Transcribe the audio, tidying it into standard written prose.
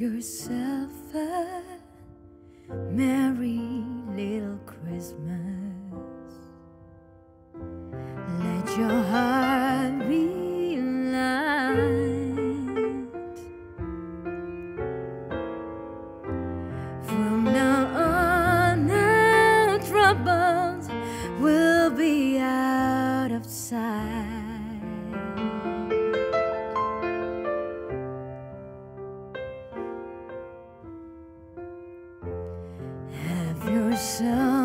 yourself a merry little Christmas. Let your heart be light. From now on, our troubles will be out of sight. Yourself